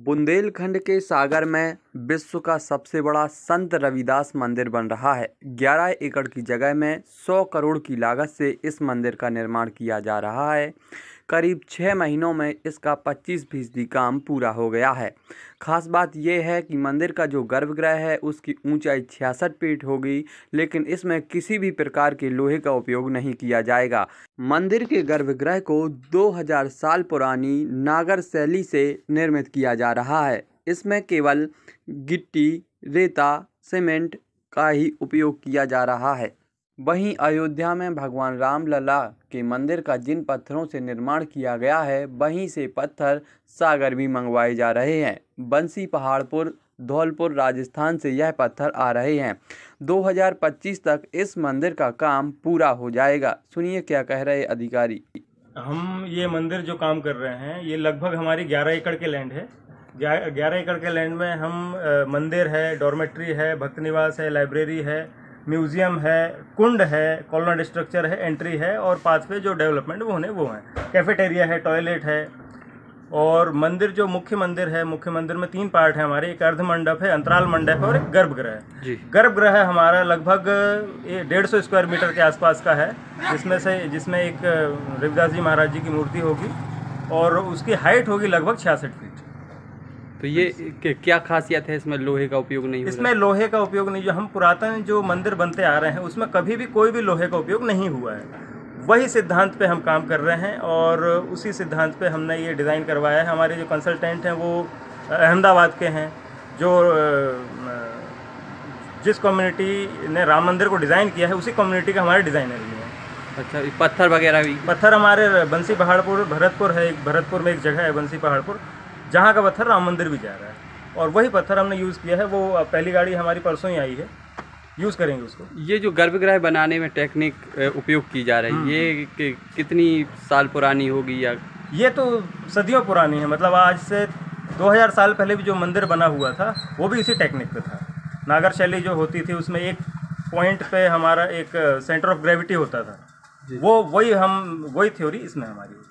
बुंदेलखंड के सागर में विश्व का सबसे बड़ा संत रविदास मंदिर बन रहा है। 11 एकड़ की जगह में 100 करोड़ की लागत से इस मंदिर का निर्माण किया जा रहा है। करीब 6 महीनों में इसका 25% काम पूरा हो गया है। खास बात यह है कि मंदिर का जो गर्भगृह है उसकी ऊंचाई 66 फीट होगी, लेकिन इसमें किसी भी प्रकार के लोहे का उपयोग नहीं किया जाएगा। मंदिर के गर्भगृह को 2000 साल पुरानी नागर शैली से निर्मित किया जा रहा है। इसमें केवल गिट्टी, रेता, सीमेंट का ही उपयोग किया जा रहा है। वहीं अयोध्या में भगवान रामलला के मंदिर का जिन पत्थरों से निर्माण किया गया है, वहीं से पत्थर सागर भी मंगवाए जा रहे हैं। बंसी पहाड़पुर, धौलपुर, राजस्थान से यह पत्थर आ रहे हैं। 2025 तक इस मंदिर का काम पूरा हो जाएगा। सुनिए क्या कह रहे अधिकारी। हम ये मंदिर जो काम कर रहे हैं, ये लगभग हमारी 11 एकड़ के लैंड है। 11 एकड़ के लैंड में हम मंदिर है, डॉर्मेट्री है, भक्त निवास है, लाइब्रेरी है, म्यूजियम है, कुंड है, कॉलोनाइड स्ट्रक्चर है, एंट्री है और पाथ पे जो डेवलपमेंट वो होने वो हैं। कैफेटेरिया है, टॉयलेट है और मंदिर जो मुख्य मंदिर है, मुख्य मंदिर में 3 पार्ट है हमारे। एक अर्ध मंडप है, अंतराल मंडप है और एक गर्भगृह। गर्भगृह हमारा लगभग 150 स्क्वायर मीटर के आसपास का है, जिसमें एक रविदास जी महाराज जी की मूर्ति होगी और उसकी हाइट होगी लगभग 66 फीट। तो ये क्या खासियत है, इसमें लोहे का उपयोग नहीं? इसमें लोहे का उपयोग नहीं। जो हम पुरातन जो मंदिर बनते आ रहे हैं उसमें कभी भी कोई भी लोहे का उपयोग नहीं हुआ है। वही सिद्धांत पे हम काम कर रहे हैं और उसी सिद्धांत पे हमने ये डिज़ाइन करवाया है। हमारे जो कंसल्टेंट हैं वो अहमदाबाद के हैं। जिस कम्युनिटी ने राम मंदिर को डिज़ाइन किया है उसी कम्युनिटी का हमारे डिज़ाइनर भी हैं। अच्छा, पत्थर वगैरह भी? पत्थर हमारे बंसी पहाड़पुर, भरतपुर है, भरतपुर में एक जगह है बंसी पहाड़पुर, जहाँ का पत्थर राम मंदिर भी जा रहा है और वही पत्थर हमने यूज़ किया है। वो पहली गाड़ी हमारी परसों ही आई है, यूज़ करेंगे उसको। ये जो गर्भगृह बनाने में टेक्निक उपयोग की जा रही है, ये कितनी साल पुरानी होगी? या ये तो सदियों पुरानी है, मतलब आज से 2000 साल पहले भी जो मंदिर बना हुआ था वो भी इसी टेक्निक पे था। नागर शैली जो होती थी उसमें एक पॉइंट पे हमारा एक सेंटर ऑफ ग्रेविटी होता था, वही थ्योरी इसमें हमारी